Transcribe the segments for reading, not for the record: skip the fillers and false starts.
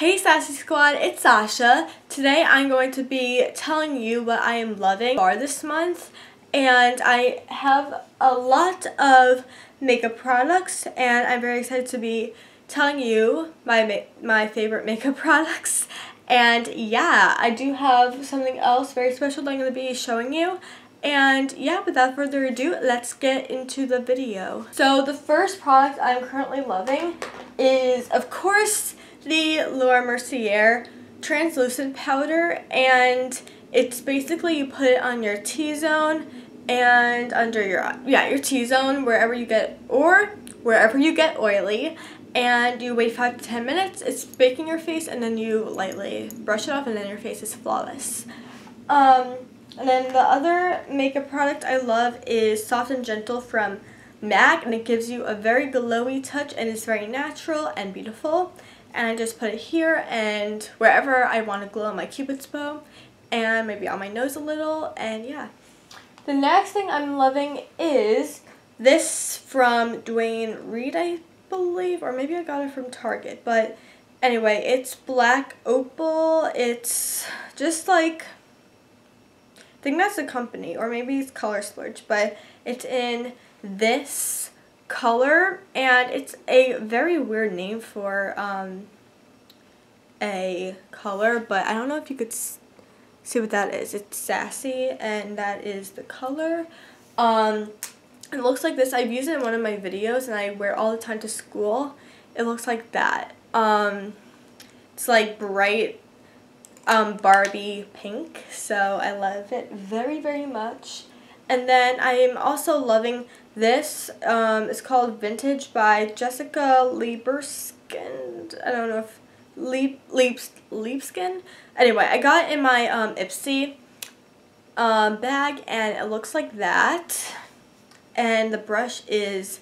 Hey Sassy Squad, it's Sasha. Today I'm going to be telling you what I am loving for this month, and I have a lot of makeup products and I'm very excited to be telling you my favorite makeup products. And yeah, I do have something else very special that I'm going to be showing you. And yeah, without further ado, let's get into the video. So the first product I'm currently loving is, of course, the Laura Mercier translucent powder, and it's basically you put it on your T-zone and under your T-zone wherever you get oily, and you wait 5 to 10 minutes. It's baking your face, and then you lightly brush it off, and then your face is flawless. And then the other makeup product I love is Soft and Gentle from MAC, and it gives you a very glowy touch, and it's very natural and beautiful. And I just put it here and wherever I want to glow on my cupid's bow, and maybe on my nose a little, and yeah. The next thing I'm loving is this from Duane Reade, I believe, or maybe I got it from Target. But anyway, it's Black Opal. It's just like, I think that's the company, or maybe it's Color Splurge, but it's in this color, and it's a very weird name for a color, but I don't know if you could see what that is. It's Sassy, and that is the color. It looks like this. I've used it in one of my videos, and I wear it all the time to school. It looks like that. It's like bright Barbie pink, so I love it very, very much. And then I am also loving this. It's called Vintage by Jessica Lieberskind. I don't know if Liebskind. Anyway, I got it in my Ipsy bag, and it looks like that. And the brush is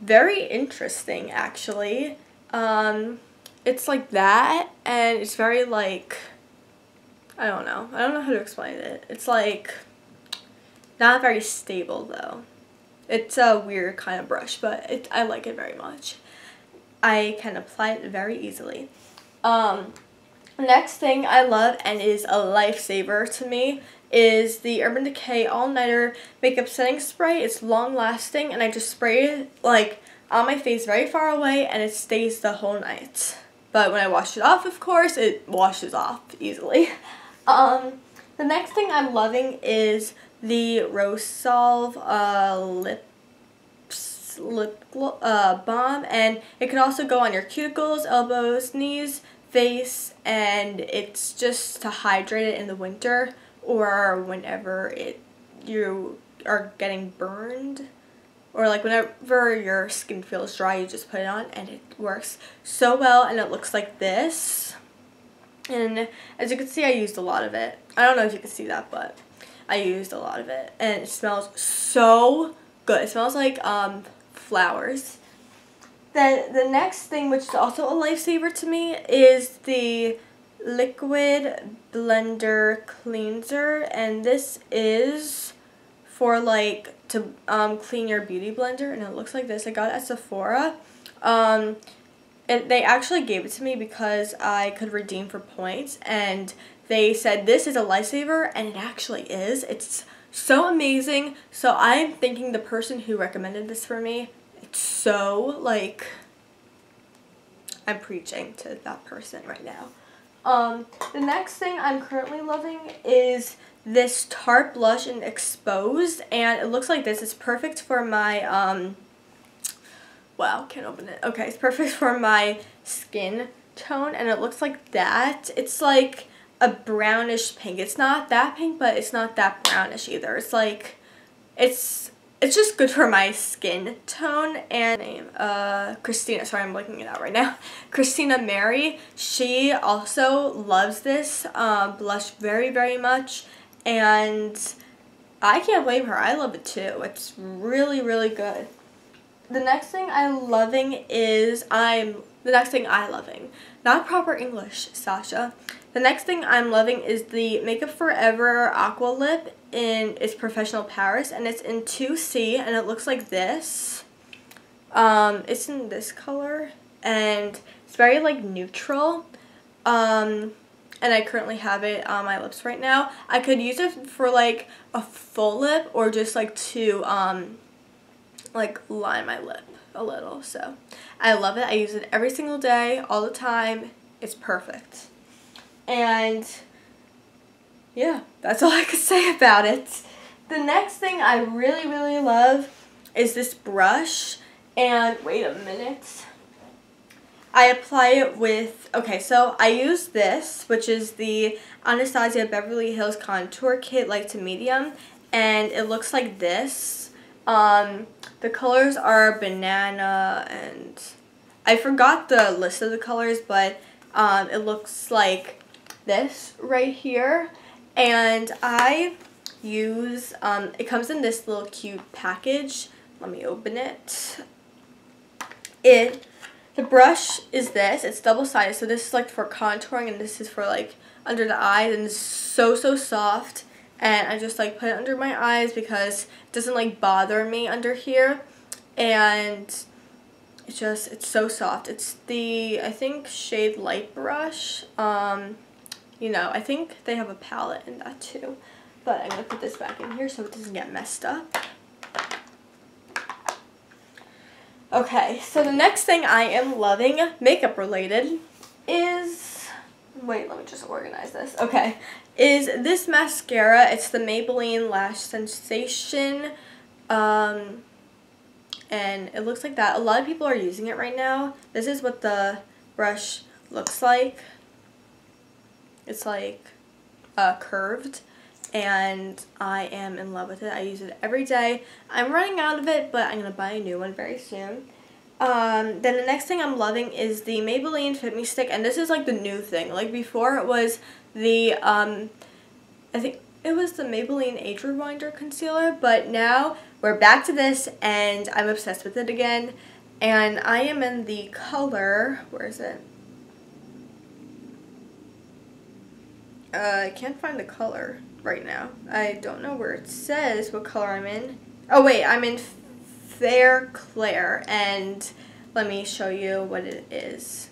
very interesting, actually. It's like that, and it's very like, I don't know how to explain it. It's like, not very stable though. It's a weird kind of brush, but I like it very much. I can apply it very easily. Next thing I love and is a lifesaver to me is the Urban Decay All Nighter Makeup Setting Spray. It's long lasting, and I just spray it like on my face very far away, and it stays the whole night. But when I wash it off, of course, it washes off easily. The next thing I'm loving is the Rosolve lip balm, and it can also go on your cuticles, elbows, knees, face, and it's just to hydrate it in the winter or whenever you are getting burned, or like whenever your skin feels dry, you just put it on, and it works so well, and it looks like this. And as you can see, I used a lot of it. I don't know if you can see that, but I used a lot of it, and it smells so good. It smells like flowers. Then the next thing, which is also a lifesaver to me, is the Liquid Blender Cleanser, and this is for like to clean your beauty blender, and it looks like this. I got it at Sephora. They actually gave it to me because I could redeem for points, and they said this is a lifesaver, and it actually is. It's so amazing. So I'm thanking the person who recommended this for me. It's so, like, I'm preaching to that person right now. The next thing I'm currently loving is this Tarte blush in Exposed, and it looks like this. It's perfect for my wow, can't open it. Okay, it's perfect for my skin tone, and it looks like that. It's like a brownish pink. It's not that pink, but it's not that brownish either. It's like, it's just good for my skin tone. And name Christina, sorry, I'm looking it out right now. Christina Mary, she also loves this blush very, very much, and I can't blame her. I love it too. It's really, really good. The next thing I'm loving is not proper English, Sasha. The next thing I'm loving is the Makeup Forever Aqua Lip in its Professional Paris, and it's in 2C, and it looks like this. It's in this color, and it's very like neutral. And I currently have it on my lips right now. I could use it for like a full lip or just like to like line my lip a little. So I love it. I use it every single day, all the time. It's perfect. And yeah, that's all I could say about it. The next thing I really, really love is this brush. And wait a minute. I apply it with, okay, so I use this, which is the Anastasia Beverly Hills Contour Kit Light to Medium, and it looks like this. The colors are banana, and I forgot the list of the colors, but it looks like this right here. And I use, it comes in this little cute package. Let me open it. The brush is this. It's double-sided, so this is like for contouring and this is for like under the eyes, and it's so, so soft. And I just like put it under my eyes because it doesn't like bother me under here. And it's just, it's so soft. It's the, I think, shade light brush. You know, I think they have a palette in that too. But I'm going to put this back in here so it doesn't get messed up. Okay, so the next thing I am loving, makeup related, is, wait, let me just organize this. Okay, is this mascara. It's the Maybelline Lash Sensation, and it looks like that. A lot of people are using it right now. This is what the brush looks like. It's like curved, and I am in love with it. I use it every day. I'm running out of it, but I'm going to buy a new one very soon. Then the next thing I'm loving is the Maybelline Fit Me Stick, and this is like the new thing. Like before it was the, I think it was the Maybelline Age Rewinder Concealer, but now we're back to this, and I'm obsessed with it again. And I am in the color, where is it? I can't find the color right now. I don't know where it says what color I'm in. Oh wait, I'm in Fair Claire, and let me show you what it is.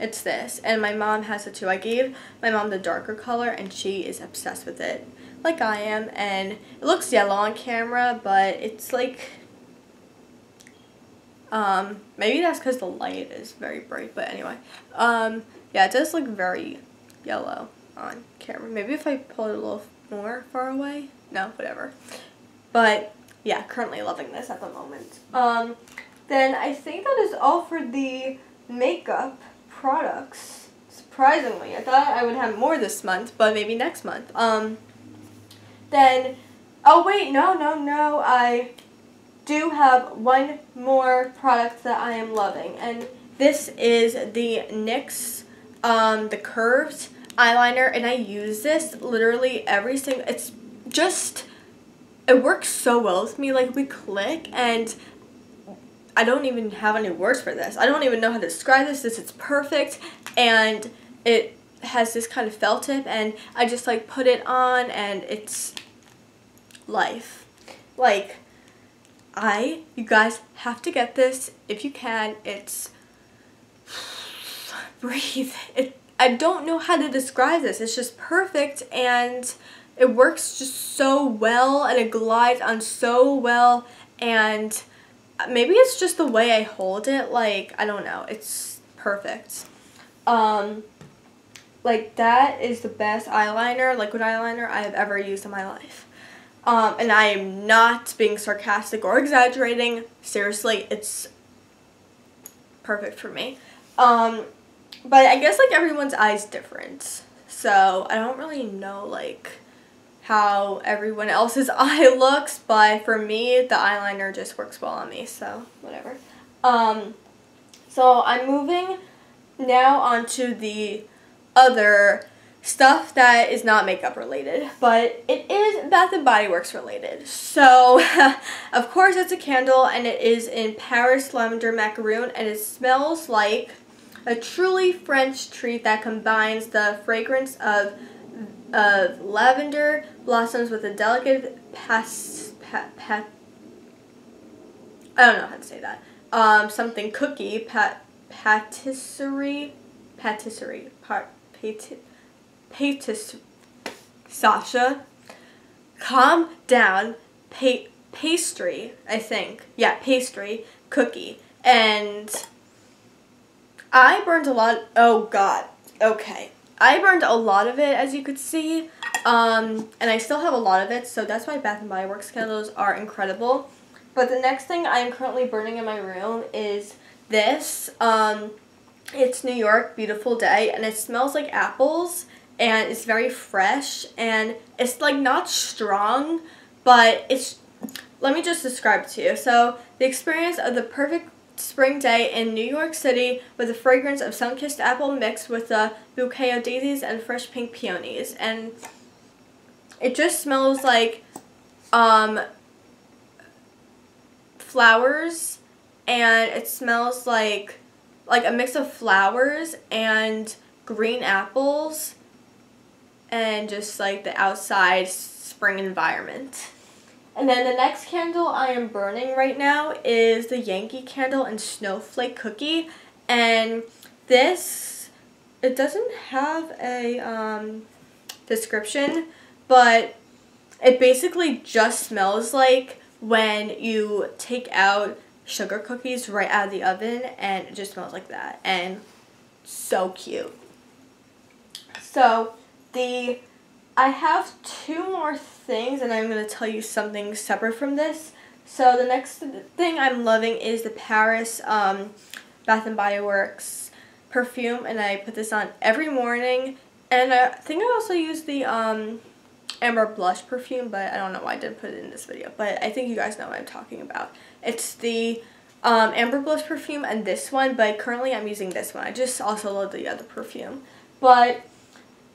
It's this, and my mom has it too. I gave my mom the darker color, and she is obsessed with it, like I am. And it looks yellow on camera, but it's like, maybe that's because the light is very bright, but anyway, yeah, it does look very yellow on camera. Maybe if I pull it a little more far away? No, whatever. But yeah, currently loving this at the moment. Then I think that is all for the makeup products. Surprisingly, I thought I would have more this month, but maybe next month. Then, oh wait, no, I do have one more product that I am loving, and this is the NYX, the curved eyeliner, and I use this literally every single, it's just, it works so well with me. Like we click, and I don't even have any words for this. I don't even know how to describe this. It's perfect, and it has this kind of felt tip, and I just like put it on, and it's life. Like you guys have to get this if you can. It's breathe it. I don't know how to describe this. It's just perfect, and it works just so well, and it glides on so well, and maybe it's just the way I hold it. Like, I don't know. It's perfect. Like, that is the best eyeliner, liquid eyeliner, I have ever used in my life. And I am not being sarcastic or exaggerating. Seriously, it's perfect for me. But I guess like everyone's eye's different, so I don't really know like how everyone else's eye looks, but for me the eyeliner just works well on me, so whatever. So I'm moving now on to the other stuff that is not makeup related, but it is Bath and Body Works related. So of course it's a candle, and it is in Paris Lavender Macaroon, and it smells like a truly French treat that combines the fragrance of lavender blossoms with a delicate I don't know how to say that. Something cookie, patisserie, Sasha, Calm Down Pastry, I think. Yeah, pastry cookie. And I burned a lot. Oh god. Okay. I burned a lot of it, as you could see. And I still have a lot of it, so that's why Bath and Body Works candles are incredible. But the next thing I am currently burning in my room is this. It's New York Beautiful Day, and it smells like apples, and it's very fresh, and it's like not strong, but it's, let me just describe it to you. So, the experience of the perfect spring day in New York City with the fragrance of sun-kissed apple mixed with a bouquet of daisies and fresh pink peonies. And it just smells like flowers, and it smells like a mix of flowers and green apples and just like the outside spring environment. And then the next candle I am burning right now is the Yankee Candle and Snowflake Cookie. And this, it doesn't have a description, but it basically just smells like when you take out sugar cookies right out of the oven, and it just smells like that. And so cute. So I have two more things, and I'm going to tell you something separate from this. So the next thing I'm loving is the Paris Bath and Body Works perfume, and I put this on every morning. And I think I also use the Amber Blush perfume, but I don't know why I didn't put it in this video. But I think you guys know what I'm talking about. It's the Amber Blush perfume and this one, but currently I'm using this one. I just also love the other perfume. But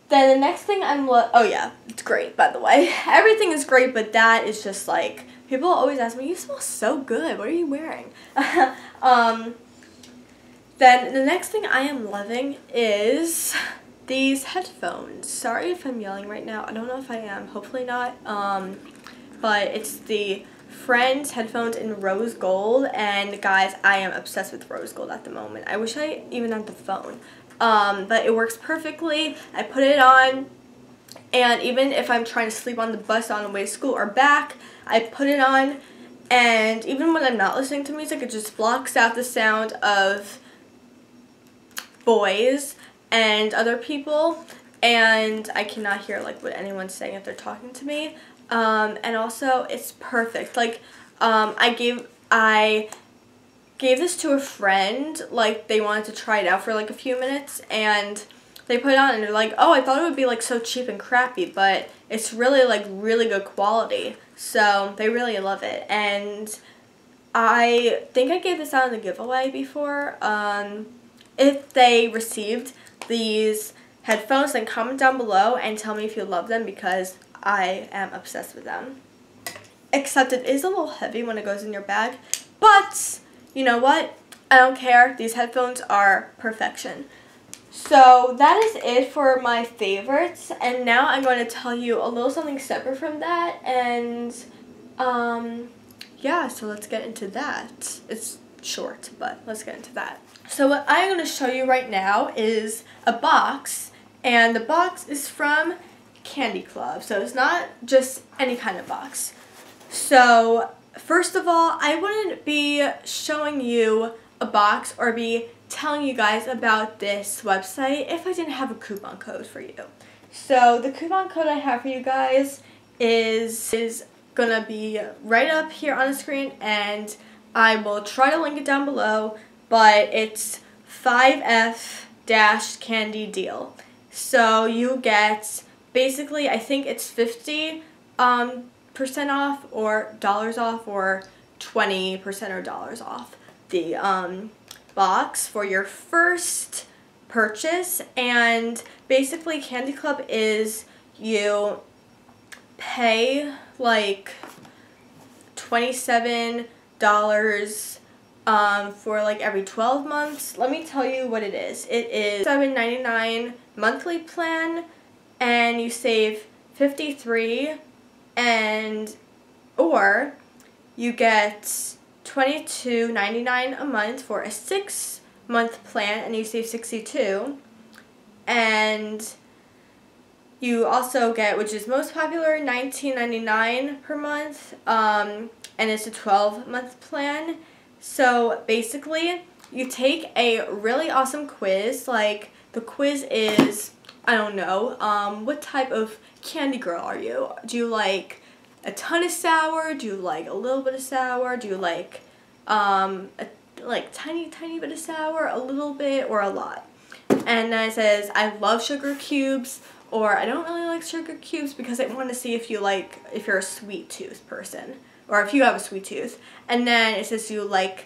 then the next thing I'm oh yeah, it's great, by the way. Everything is great, but that is just like, people always ask me, you smell so good, what are you wearing? Then the next thing I am loving is these headphones. Sorry if I'm yelling right now. I don't know if I am. Hopefully not. But it's the Friends headphones in rose gold, and guys, I am obsessed with rose gold at the moment. I wish I even had the phone. But it works perfectly. I put it on, and even if I'm trying to sleep on the bus on the way to school or back, I put it on, and even when I'm not listening to music, it just blocks out the sound of boys and other people, and I cannot hear like what anyone's saying if they're talking to me. And also it's perfect. Like I gave this to a friend, like they wanted to try it out for like a few minutes, and they put it on and they're like, oh, I thought it would be like so cheap and crappy, but it's really like really good quality, so they really love it. And I think I gave this out in the giveaway before. If they received these headphones, then comment down below and tell me if you love them, because I am obsessed with them. Except it is a little heavy when it goes in your bag, but you know what? I don't care. These headphones are perfection. So that is it for my favorites. And now I'm going to tell you a little something separate from that. And yeah, so let's get into that. It's short, but let's get into that. So what I'm going to show you right now is a box. And the box is from Candy Club. So it's not just any kind of box. So first of all, I wouldn't be showing you a box or be telling you guys about this website if I didn't have a coupon code for you. So the coupon code I have for you guys is gonna be right up here on the screen, and I will try to link it down below, but it's 5F-candy deal. So you get basically, I think it's 50% off or dollars off, or 20% or dollars off the box for your first purchase. And basically Candy Club is, you pay like $27 for like every 12 months. Let me tell you what it is. It is $7.99 monthly plan, and you save $53, and or you get $22.99 a month for a 6-month plan, and you save $62. And you also get, which is most popular, $19.99 per month, and it's a 12-month plan. So basically, you take a really awesome quiz. Like, the quiz is, I don't know, what type of candy girl are you? Do you like a ton of sour? Do you like a little bit of sour? Do you like a tiny bit of sour, a little bit, or a lot? And then it says, I love sugar cubes, or I don't really like sugar cubes because I want to see if you like, if you're a sweet tooth person, or if you have a sweet tooth. And then it says, do you like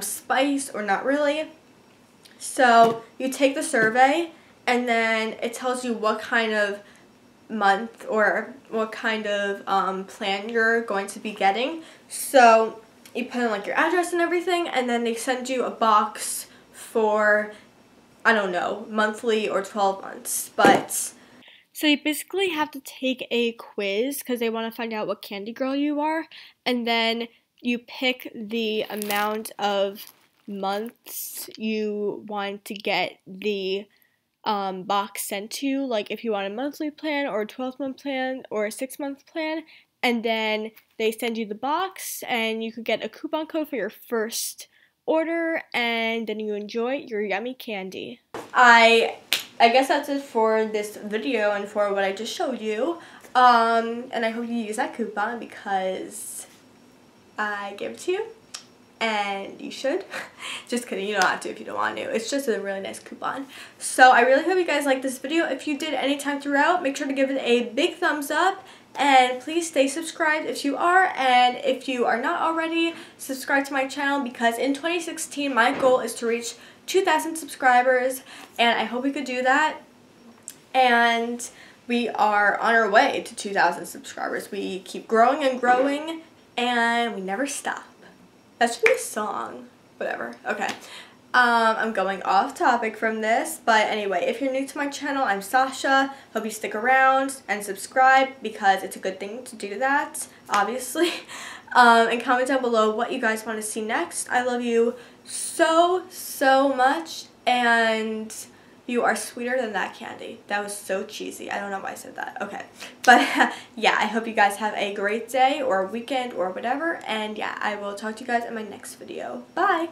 spice or not really? So you take the survey, and then it tells you what kind of month or what kind of plan you're going to be getting. So you put in like your address and everything, and then they send you a box for, I don't know, monthly or 12 months. But so you basically have to take a quiz because they want to find out what candy girl you are, and then you pick the amount of months you want to get the box sent to you, like if you want a monthly plan or a 12-month plan or a 6-month plan, and then they send you the box, and you could get a coupon code for your first order, and then you enjoy your yummy candy. I guess that's it for this video and for what I just showed you, and I hope you use that coupon because I gave it to you, and you should. Just kidding, you don't have to if you don't want to. It's just a really nice coupon. So I really hope you guys liked this video. If you did any time throughout, make sure to give it a big thumbs up, and please stay subscribed if you are, and if you are not already, subscribe to my channel because in 2016 my goal is to reach 2,000 subscribers, and I hope we could do that, and we are on our way to 2,000 subscribers. We keep growing and growing, and we never stop. That should be a song. Whatever. Okay. I'm going off topic from this, but anyway, if you're new to my channel, I'm Sasha. Hope you stick around and subscribe because it's a good thing to do that, obviously. And comment down below what you guys want to see next. I love you so, so much, and you are sweeter than that candy. That was so cheesy. I don't know why I said that. Okay. But yeah, I hope you guys have a great day or weekend or whatever. And yeah, I will talk to you guys in my next video. Bye!